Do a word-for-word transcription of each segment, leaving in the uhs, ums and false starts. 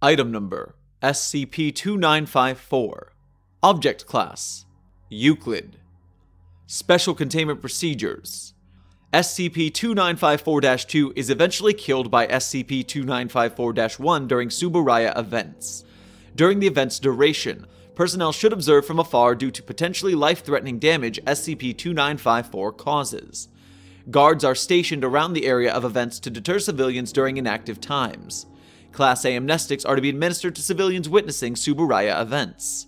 Item Number S C P twenty-nine fifty-four. Object Class Euclid. Special Containment Procedures: S C P twenty-nine fifty-four dash two is eventually killed by S C P twenty-nine fifty-four dash one during Tsuburaya events. During the event's duration, personnel should observe from afar due to potentially life-threatening damage S C P twenty-nine fifty-four causes. Guards are stationed around the area of events to deter civilians during inactive times. Class A amnestics are to be administered to civilians witnessing Tsuburaya events.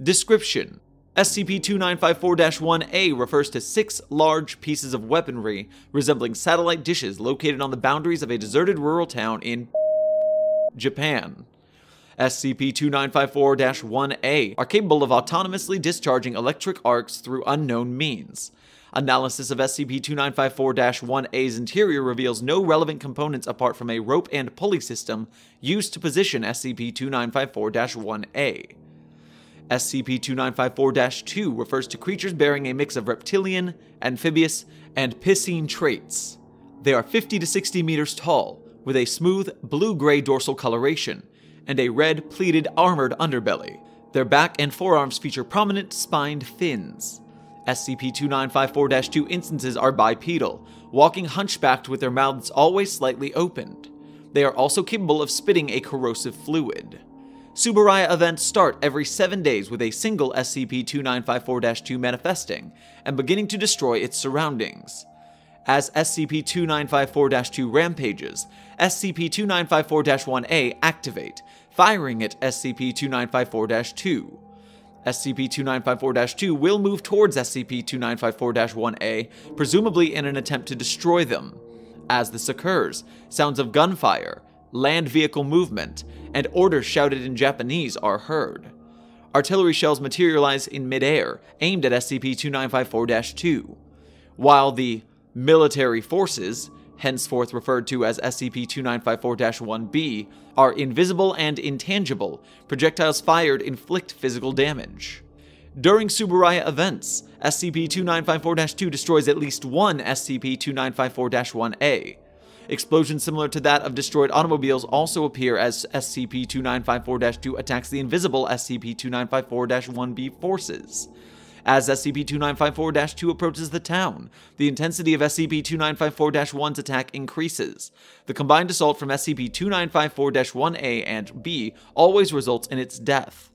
Description: S C P twenty-nine fifty-four dash one A refers to six large pieces of weaponry resembling satellite dishes located on the boundaries of a deserted rural town in Japan. S C P twenty-nine fifty-four dash one A are capable of autonomously discharging electric arcs through unknown means. Analysis of S C P twenty-nine fifty-four dash one A's interior reveals no relevant components apart from a rope and pulley system used to position S C P twenty-nine fifty-four dash one A. S C P twenty-nine fifty-four dash two refers to creatures bearing a mix of reptilian, amphibious, and piscine traits. They are fifty to sixty meters tall, with a smooth blue-gray dorsal coloration, and a red pleated armored underbelly. Their back and forearms feature prominent spined fins. S C P twenty-nine fifty-four dash two instances are bipedal, walking hunchbacked with their mouths always slightly opened. They are also capable of spitting a corrosive fluid. Tsuburaya events start every seven days with a single S C P twenty-nine fifty-four dash two manifesting and beginning to destroy its surroundings. As S C P twenty-nine fifty-four dash two rampages, S C P twenty-nine fifty-four dash one A activate, firing at S C P twenty-nine fifty-four dash two. S C P twenty-nine fifty-four dash two will move towards S C P twenty-nine fifty-four dash one A, presumably in an attempt to destroy them. As this occurs, sounds of gunfire, land vehicle movement, and orders shouted in Japanese are heard. Artillery shells materialize in midair, aimed at S C P twenty-nine fifty-four dash two. While the military forces, henceforth referred to as S C P twenty-nine fifty-four dash one B, are invisible and intangible, projectiles fired inflict physical damage. During Tsuburaya events, S C P twenty-nine fifty-four dash two destroys at least one S C P twenty-nine fifty-four dash one A. Explosions similar to that of destroyed automobiles also appear as S C P twenty-nine fifty-four dash two attacks the invisible S C P twenty-nine fifty-four dash one B forces. As S C P twenty-nine fifty-four dash two approaches the town, the intensity of S C P twenty-nine fifty-four dash one's attack increases. The combined assault from S C P twenty-nine fifty-four dash one A and B always results in its death.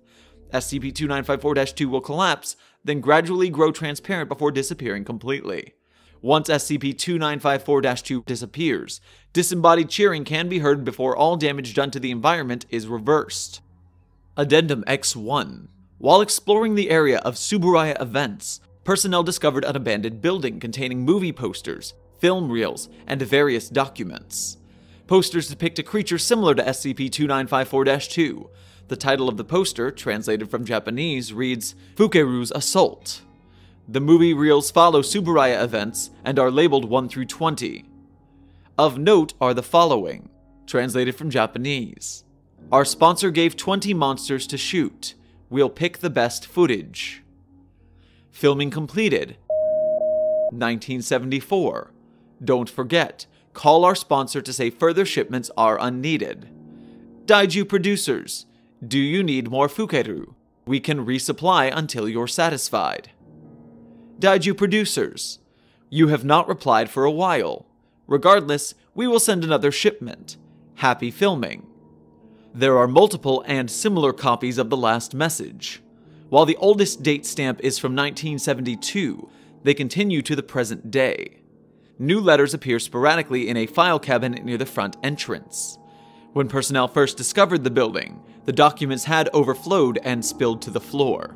S C P twenty-nine fifty-four dash two will collapse, then gradually grow transparent before disappearing completely. Once S C P twenty-nine fifty-four dash two disappears, disembodied cheering can be heard before all damage done to the environment is reversed. Addendum X one. While exploring the area of Tsuburaya events, personnel discovered an abandoned building containing movie posters, film reels, and various documents. Posters depict a creature similar to S C P twenty-nine fifty-four dash two. The title of the poster, translated from Japanese, reads, Fukeru's Assault. The movie reels follow Tsuburaya events and are labeled one through twenty. Of note are the following, translated from Japanese. Our sponsor gave twenty monsters to shoot. We'll pick the best footage. Filming completed. nineteen seventy-four. Don't forget, call our sponsor to say further shipments are unneeded. Daiju Producers, do you need more Fukeru? We can resupply until you're satisfied. Daiju Producers, you have not replied for a while. Regardless, we will send another shipment. Happy filming. There are multiple and similar copies of the last message. While the oldest date stamp is from nineteen seventy-two, they continue to the present day. New letters appear sporadically in a file cabinet near the front entrance. When personnel first discovered the building, the documents had overflowed and spilled to the floor.